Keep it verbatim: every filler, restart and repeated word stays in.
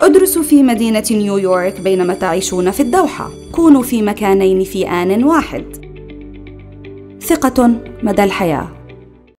ادرسوا في مدينة نيويورك بينما تعيشون في الدوحة. كونوا في مكانين في آن واحد. ثقة مدى الحياة.